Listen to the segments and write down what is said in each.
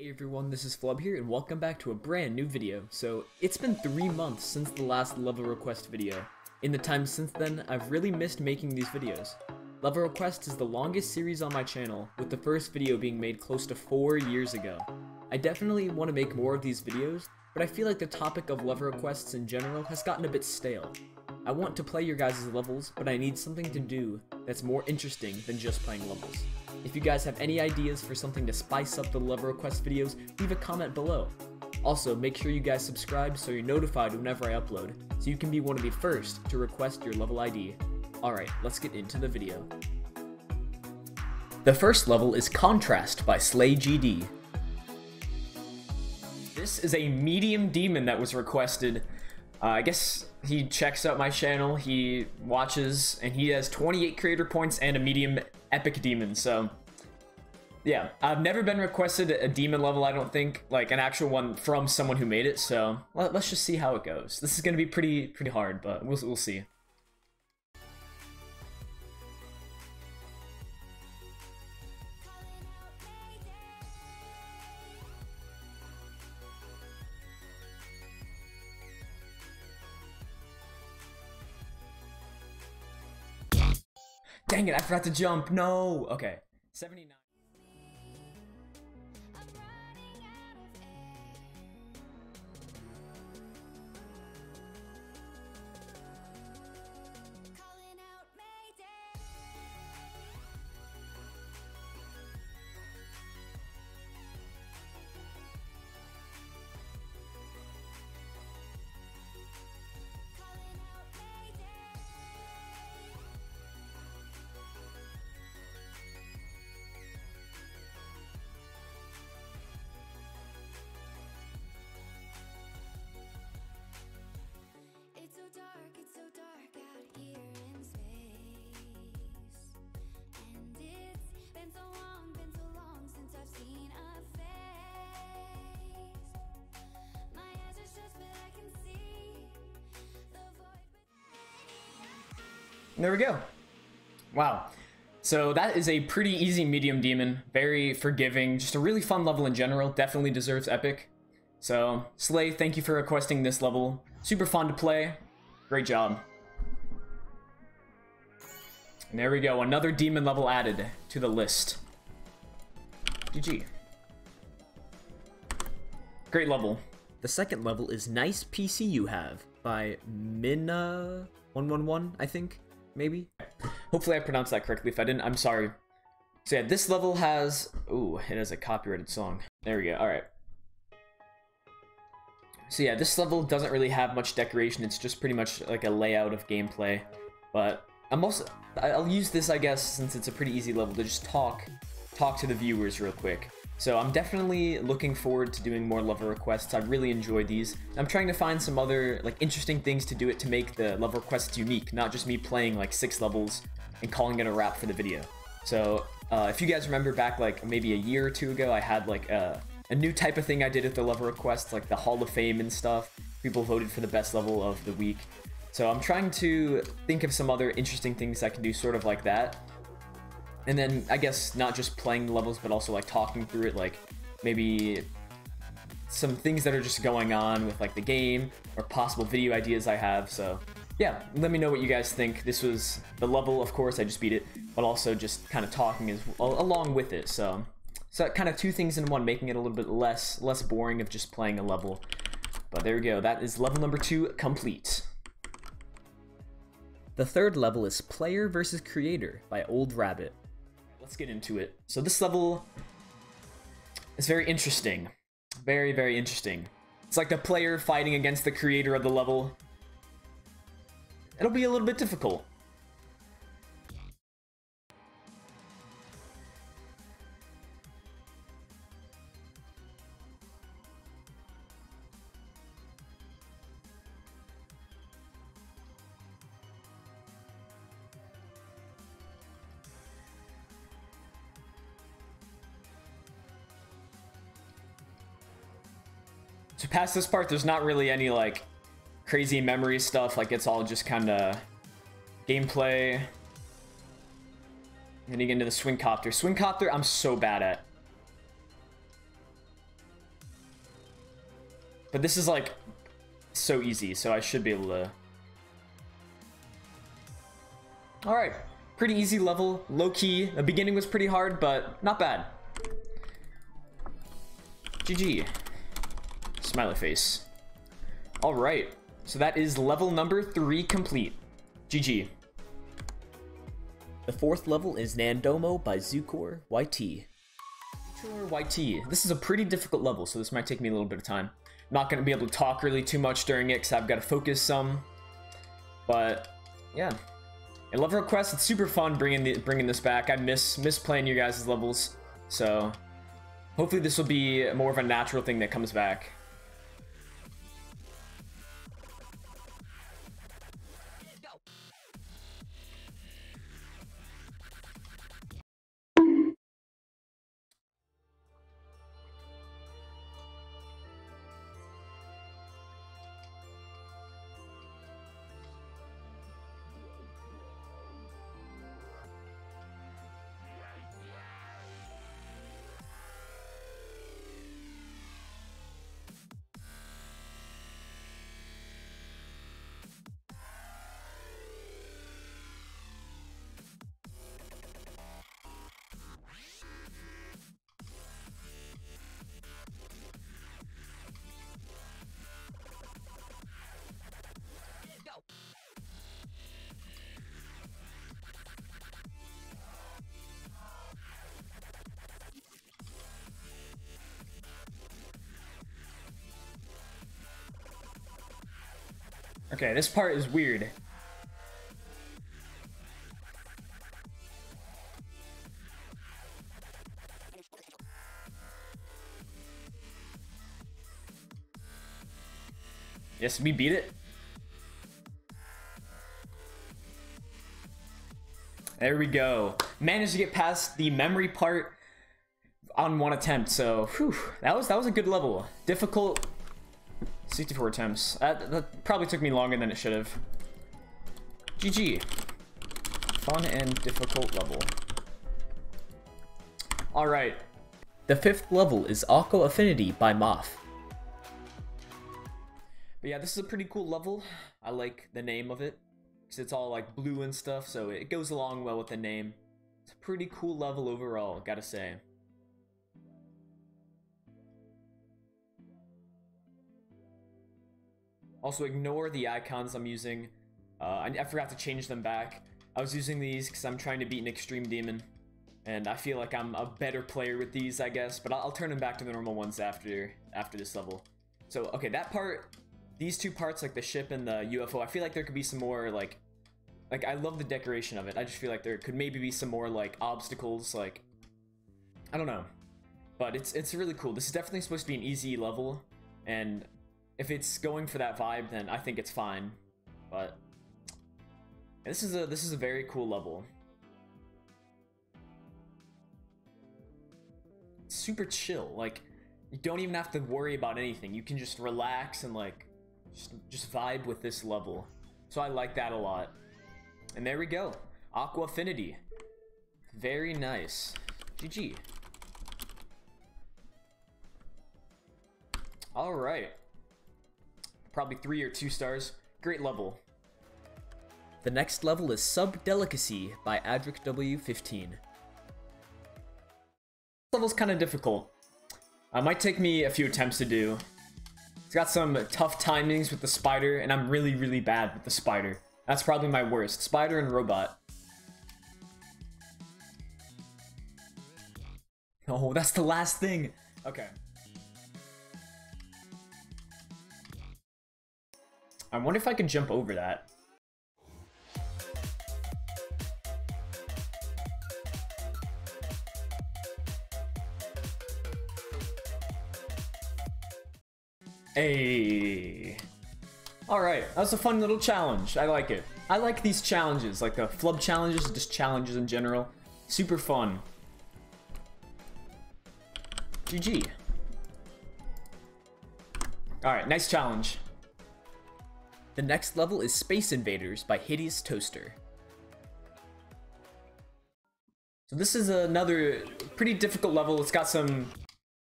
Hey everyone, this is Flub here, and welcome back to a brand new video. So, it's been 3 months since the last level request video. In the time since then, I've really missed making these videos. Level request is the longest series on my channel, with the first video being made close to 4 years ago. I definitely want to make more of these videos, but I feel like the topic of level requests in general has gotten a bit stale. I want to play your guys' levels, but I need something to do that's more interesting than just playing levels. If you guys have any ideas for something to spice up the level request videos, leave a comment below. Also, make sure you guys subscribe so you're notified whenever I upload, so you can be one of the first to request your level ID. Alright, let's get into the video. The first level is Contrast by SleyGD. This is a medium demon that was requested. I guess he checks out my channel, he watches, and he has 28 creator points and a medium epic demon, so yeah. I've never been requested a demon level, I don't think, like an actual one from someone who made it, so let's just see how it goes. This is going to be pretty hard, but we'll see. Dang it, I forgot to jump. No. Okay. 79. There we go. Wow. So that is a pretty easy medium demon, very forgiving, just a really fun level in general, definitely deserves epic. So, Sley, thank you for requesting this level. Super fun to play. Great job. And there we go, another demon level added to the list. GG. Great level. The second level is Nice PC You Have by Minna111, I think. Maybe? Hopefully I pronounced that correctly. If I didn't, I'm sorry. So yeah, this level has... Ooh, it has a copyrighted song. There we go, alright. So yeah, this level doesn't really have much decoration. It's just pretty much like a layout of gameplay. But I'll use this, I guess, since it's a pretty easy level to just talk to the viewers real quick. So I'm definitely looking forward to doing more level requests. I really enjoy these. I'm trying to find some other like interesting things to do it to make the level requests unique, not just me playing like 6 levels and calling it a wrap for the video. So if you guys remember back like maybe a year or two ago, I had like a new type of thing I did with the level requests, like the Hall of Fame and stuff. People voted for the best level of the week. So I'm trying to think of some other interesting things I can do sort of like that. And then, I guess, not just playing the levels, but also, like, talking through it, like, maybe some things that are just going on with, like, the game, or possible video ideas I have, so, yeah, let me know what you guys think. This was the level, of course, I just beat it, but also just kind of talking along with it, so kind of two things in one, making it a little bit less boring of just playing a level. But there we go, that is level number 2, complete. The third level is Player vs. Creator by OLDrabbit. Let's get into it. So this level is very interesting. Very, very interesting. It's like the player fighting against the creator of the level. It'll be a little bit difficult. So past this part, there's not really any, like, crazy memory stuff. Like, it's all just kind of gameplay. And then you get into the swing copter. Swing copter, I'm so bad at. But this is like so easy, so I should be able to. All right, pretty easy level, low key. The beginning was pretty hard, but not bad. GG. Smiley face. All right, so that is level number 3 complete. GG. The 4th level is Nandomo by Zuchor YT. Zuchor YT. This is a pretty difficult level, so this might take me a little bit of time. Not going to be able to talk really too much during it because I've got to focus some. But yeah. And level requests, it's super fun bringing this back. I miss playing you guys' levels, so hopefully this will be more of a natural thing that comes back. Okay, this part is weird. Yes, we beat it. There we go. Managed to get past the memory part on 1 attempt, so whew, that was a good level. Difficult. 64 attempts. That probably took me longer than it should have. GG. Fun and difficult level. Alright. The 5th level is Aqua Affinity by Moth. But yeah, this is a pretty cool level. I like the name of it, because it's all like blue and stuff, so it goes along well with the name. It's a pretty cool level overall, gotta say. Also, ignore the icons I'm using. I forgot to change them back. I was using these because I'm trying to beat an extreme demon, and I feel like I'm a better player with these, I guess. But I'll turn them back to the normal ones after this level. So, okay, that part, these two parts, like the ship and the UFO, I feel like there could be some more, like I love the decoration of it. I just feel like there could maybe be some more, like, obstacles, like, I don't know. But it's really cool. This is definitely supposed to be an easy level, and if it's going for that vibe, then I think it's fine. But this is a very cool level. It's super chill. Like, you don't even have to worry about anything. You can just relax and like just vibe with this level. So I like that a lot. And there we go. Aqua Affinity. Very nice. GG. All right. Probably 3 or 2 stars. Great level. The next level is Sub Delicacy by Adrikw15. This level's kind of difficult. Might take me a few attempts to do. It's got some tough timings with the spider, and I'm really bad with the spider. That's probably my worst. Spider and robot. Oh, that's the last thing. Okay. I wonder if I can jump over that. Hey. Alright, that was a fun little challenge. I like it. I like these challenges, like the Flub challenges, just challenges in general. Super fun. GG. Alright, nice challenge. The next level is Space Invaders by Hideous Toaster. So this is another pretty difficult level. It's got some...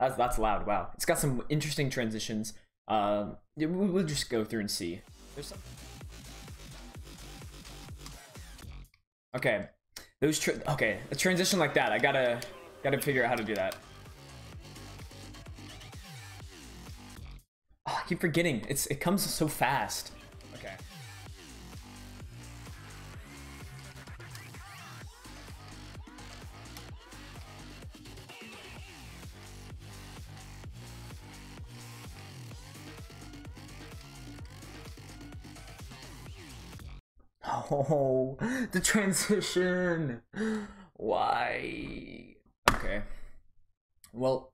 That's loud, wow. It's got some interesting transitions. We'll just go through and see. There's something. Okay, those okay, a transition like that. I gotta figure out how to do that. Oh, I keep forgetting. It comes so fast. Okay. Oh, the transition. Why? Okay. Well,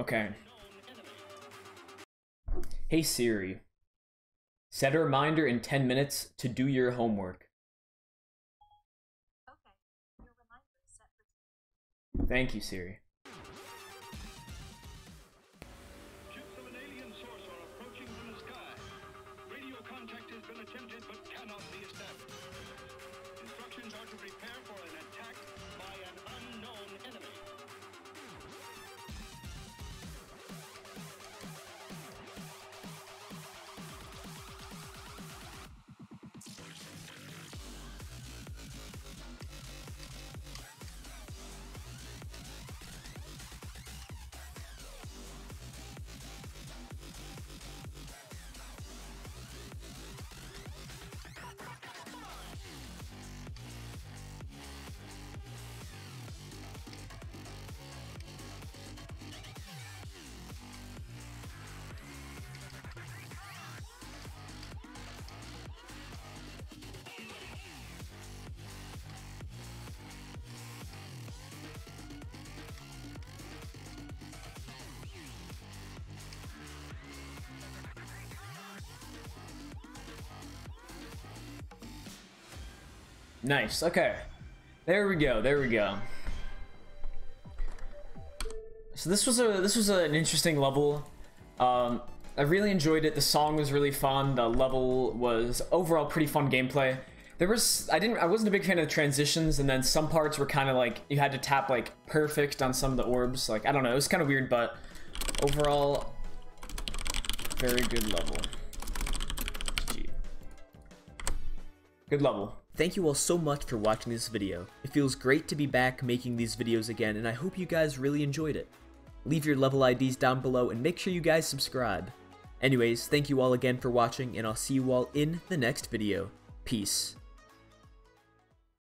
okay. Hey Siri, set a reminder in 10 minutes to do your homework. Okay, your reminder is set for 10 minutes. Thank you, Siri. Nice, okay. There we go, there we go. So this was an interesting level. I really enjoyed it. The song was really fun. The level was overall pretty fun gameplay. I wasn't a big fan of the transitions, and then some parts were kind of like you had to tap like perfect on some of the orbs. Like, I don't know, it was kind of weird, but overall very good level. Gee. Good level. Thank you all so much for watching this video. It feels great to be back making these videos again, and I hope you guys really enjoyed it. Leave your level IDs down below and make sure you guys subscribe. Anyways, thank you all again for watching, and I'll see you all in the next video. Peace.